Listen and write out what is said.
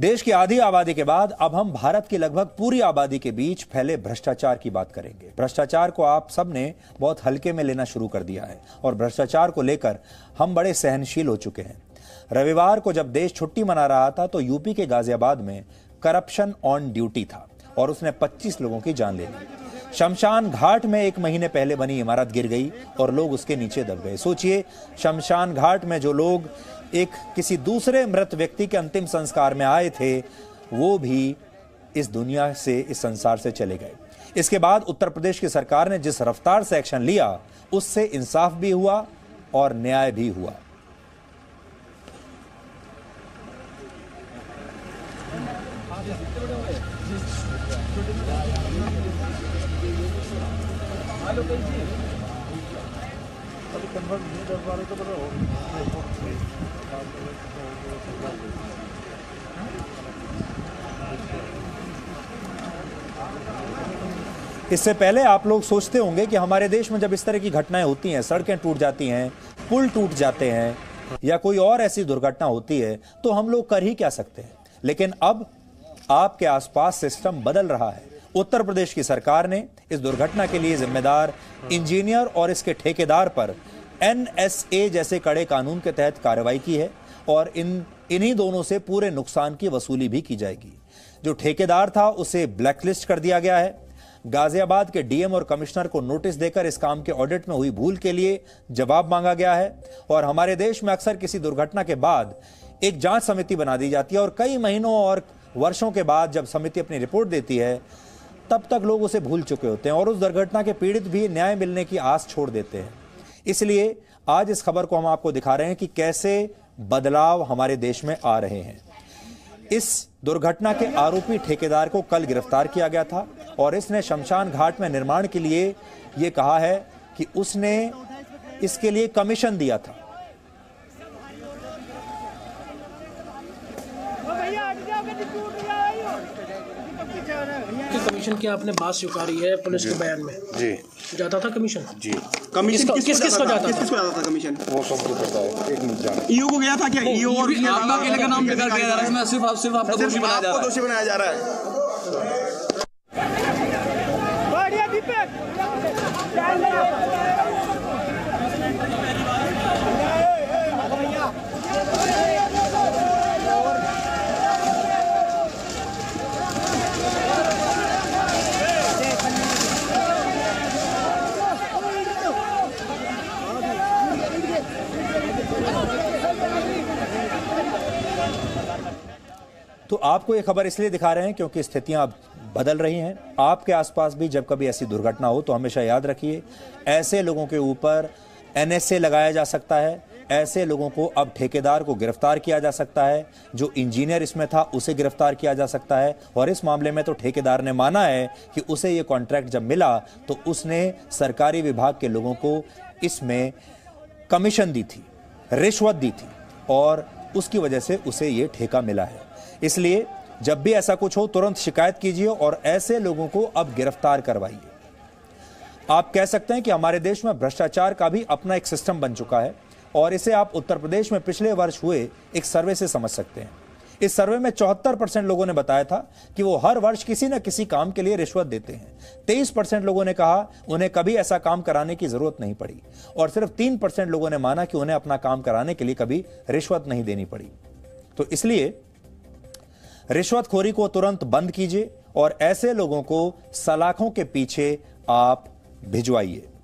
देश की आधी आबादी के बाद अब हम भारत की लगभग पूरी आबादी के बीच फैले भ्रष्टाचार की बात करेंगे। भ्रष्टाचार को आप सबने बहुत हल्के में लेना शुरू कर दिया है और भ्रष्टाचार को लेकर हम बड़े सहनशील हो चुके हैं। रविवार को जब देश छुट्टी मना रहा था तो यूपी के गाजियाबाद में करप्शन ऑन ड्यूटी था और उसने 25 लोगों की जान ले ली। शमशान घाट में एक महीने पहले बनी इमारत गिर गई और लोग उसके नीचे दब गए। सोचिए, शमशान घाट में जो लोग एक किसी दूसरे मृत व्यक्ति के अंतिम संस्कार में आए थे वो भी इस दुनिया से, इस संसार से चले गए। इसके बाद उत्तर प्रदेश की सरकार ने जिस रफ्तार से एक्शन लिया उससे इंसाफ भी हुआ और न्याय भी हुआ। इससे पहले आप लोग सोचते होंगे कि हमारे देश में जब इस तरह की घटनाएं होती हैं, सड़कें टूट जाती हैं, पुल टूट जाते हैं या कोई और ऐसी दुर्घटना होती है तो हम लोग कर ही क्या सकते हैं। लेकिन अब आपके आसपास सिस्टम बदल रहा है। उत्तर प्रदेश की सरकार ने इस दुर्घटना के लिए जिम्मेदार इंजीनियर और इसके ठेकेदार पर NSA जैसे कड़े कानून के तहत कार्रवाई की है और इन्हीं दोनों से पूरे नुकसान की वसूली भी की जाएगी। जो ठेकेदार था उसे ब्लैकलिस्ट कर दिया गया है। गाजियाबाद के DM और कमिश्नर को नोटिस देकर इस काम के ऑडिट में हुई भूल के लिए जवाब मांगा गया है। और हमारे देश में अक्सर किसी दुर्घटना के बाद एक जांच समिति बना दी जाती है और कई महीनों और वर्षों के बाद जब समिति अपनी रिपोर्ट देती है तब तक लोग उसे भूल चुके होते हैं और उस दुर्घटना के पीड़ित भी न्याय मिलने की आस छोड़ देते हैं। इसलिए आज इस खबर को हम आपको दिखा रहे हैं कि कैसे बदलाव हमारे देश में आ रहे हैं। इस दुर्घटना के आरोपी ठेकेदार को कल गिरफ्तार किया गया था और इसने शमशान घाट में निर्माण के लिए ये कहा है कि उसने इसके लिए कमीशन दिया था। कमीशन की आपने बात स्वीकारी है पुलिस के बयान में। जी जाता था कमीशन। जी कमीशन किस को जाता था कमीशन? वो सबको पता है, एक मिनट जाना। ईओ को गया था क्या? ईओ और आपका केले का नाम लेकर गया जा रहा है। मैं सिर्फ आपको दोषी बनाया जा रहा है। आपको दोषी बनाया जा रहा है। बढ़िया दीपक तो आपको ये खबर इसलिए दिखा रहे हैं क्योंकि स्थितियां अब बदल रही हैं। आपके आसपास भी जब कभी ऐसी दुर्घटना हो तो हमेशा याद रखिए, ऐसे लोगों के ऊपर NSA लगाया जा सकता है। ऐसे लोगों को अब ठेकेदार को गिरफ्तार किया जा सकता है, जो इंजीनियर इसमें था उसे गिरफ्तार किया जा सकता है। और इस मामले में तो ठेकेदार ने माना है कि उसे ये कॉन्ट्रैक्ट जब मिला तो उसने सरकारी विभाग के लोगों को इसमें कमीशन दी थी, रिश्वत दी थी और उसकी वजह से उसे ये ठेका मिला है। इसलिए जब भी ऐसा कुछ हो तुरंत शिकायत कीजिए और ऐसे लोगों को अब गिरफ्तार करवाइए। आप कह सकते हैं कि हमारे देश में भ्रष्टाचार का भी अपना एक सिस्टम बन चुका है और इसे आप उत्तर प्रदेश में पिछले वर्ष हुए एक सर्वे से समझ सकते हैं। इस सर्वे में 74% लोगों ने बताया था कि वो हर वर्ष किसी न किसी काम के लिए रिश्वत देते हैं। 23% लोगों ने कहा उन्हें कभी ऐसा काम कराने की जरूरत नहीं पड़ी और सिर्फ 3% लोगों ने माना कि उन्हें अपना काम कराने के लिए कभी रिश्वत नहीं देनी पड़ी। तो इसलिए रिश्वतखोरी को तुरंत बंद कीजिए और ऐसे लोगों को सलाखों के पीछे आप भिजवाइए।